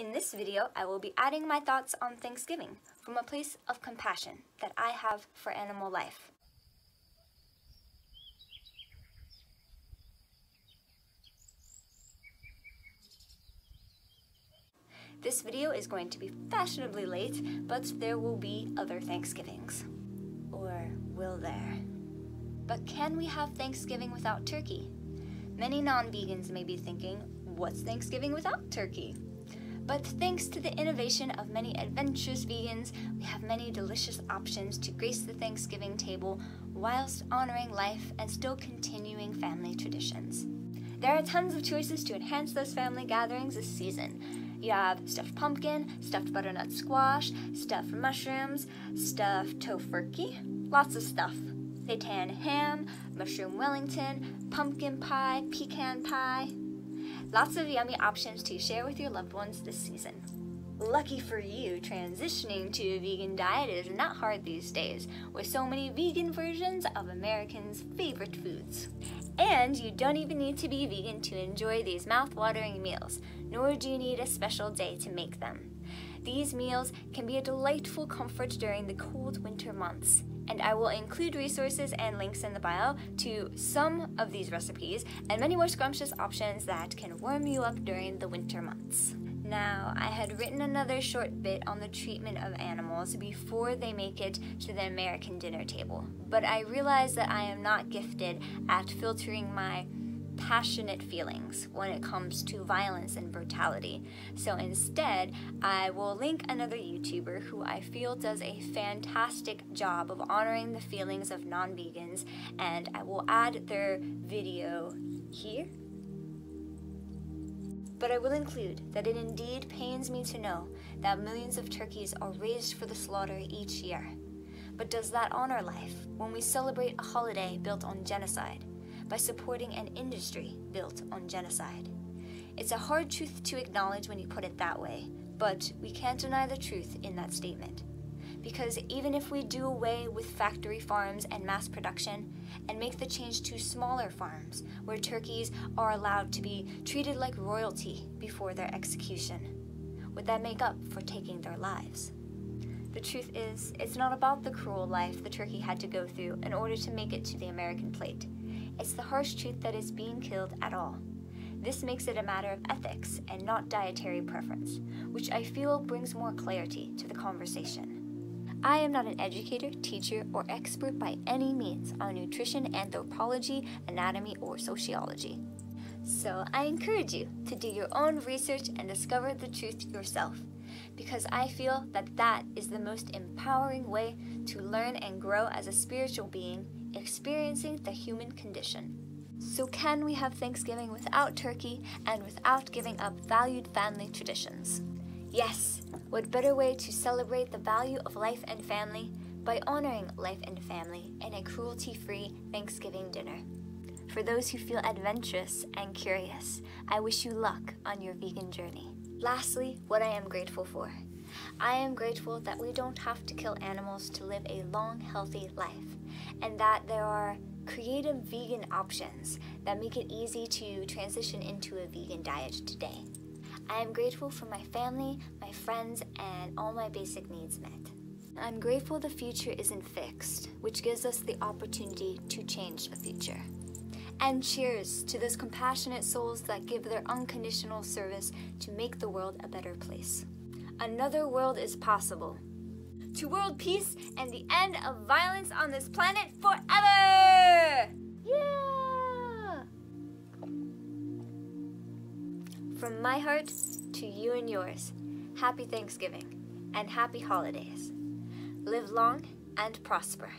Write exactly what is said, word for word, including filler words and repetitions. In this video, I will be adding my thoughts on Thanksgiving from a place of compassion that I have for animal life. This video is going to be fashionably late, but there will be other Thanksgivings. Or will there? But can we have Thanksgiving without turkey? Many non-vegans may be thinking, what's Thanksgiving without turkey? But thanks to the innovation of many adventurous vegans, we have many delicious options to grace the Thanksgiving table whilst honoring life and still continuing family traditions. There are tons of choices to enhance those family gatherings this season. You have stuffed pumpkin, stuffed butternut squash, stuffed mushrooms, stuffed tofurkey, lots of stuff. Seitan ham, mushroom Wellington, pumpkin pie, pecan pie. Lots of yummy options to share with your loved ones this season. Lucky for you, transitioning to a vegan diet is not hard these days, with so many vegan versions of Americans' favorite foods. And you don't even need to be vegan to enjoy these mouth-watering meals, nor do you need a special day to make them. These meals can be a delightful comfort during the cold winter months, and I will include resources and links in the bio to some of these recipes and many more scrumptious options that can warm you up during the winter months. Now, I had written another short bit on the treatment of animals before they make it to the American dinner table, but I realized that I am not gifted at filtering my passionate feelings when it comes to violence and brutality. So instead, I will link another YouTuber who I feel does a fantastic job of honoring the feelings of non-vegans, and I will add their video here. But I will include that it indeed pains me to know that millions of turkeys are raised for the slaughter each year. But does that honor life when we celebrate a holiday built on genocide? By supporting an industry built on genocide. It's a hard truth to acknowledge when you put it that way, but we can't deny the truth in that statement. Because even if we do away with factory farms and mass production and make the change to smaller farms where turkeys are allowed to be treated like royalty before their execution, would that make up for taking their lives? The truth is, it's not about the cruel life the turkey had to go through in order to make it to the American plate. It's the harsh truth that is being killed at all. This makes it a matter of ethics and not dietary preference, which I feel brings more clarity to the conversation. I am not an educator, teacher, or expert by any means on nutrition, anthropology, anatomy, or sociology. So I encourage you to do your own research and discover the truth yourself, because I feel that that is the most empowering way to learn and grow as a spiritual being, experiencing the human condition. So can we have Thanksgiving without turkey and without giving up valued family traditions? Yes, what better way to celebrate the value of life and family by honoring life and family in a cruelty-free Thanksgiving dinner. For those who feel adventurous and curious, I wish you luck on your vegan journey. Lastly, what I am grateful for. I am grateful that we don't have to kill animals to live a long, healthy life, and that there are creative vegan options that make it easy to transition into a vegan diet today. I am grateful for my family, my friends, and all my basic needs met. I'm grateful the future isn't fixed, which gives us the opportunity to change the future. And cheers to those compassionate souls that give their unconditional service to make the world a better place. Another world is possible. To world peace and the end of violence on this planet forever! Yeah! From my heart to you and yours, happy Thanksgiving and happy holidays. Live long and prosper.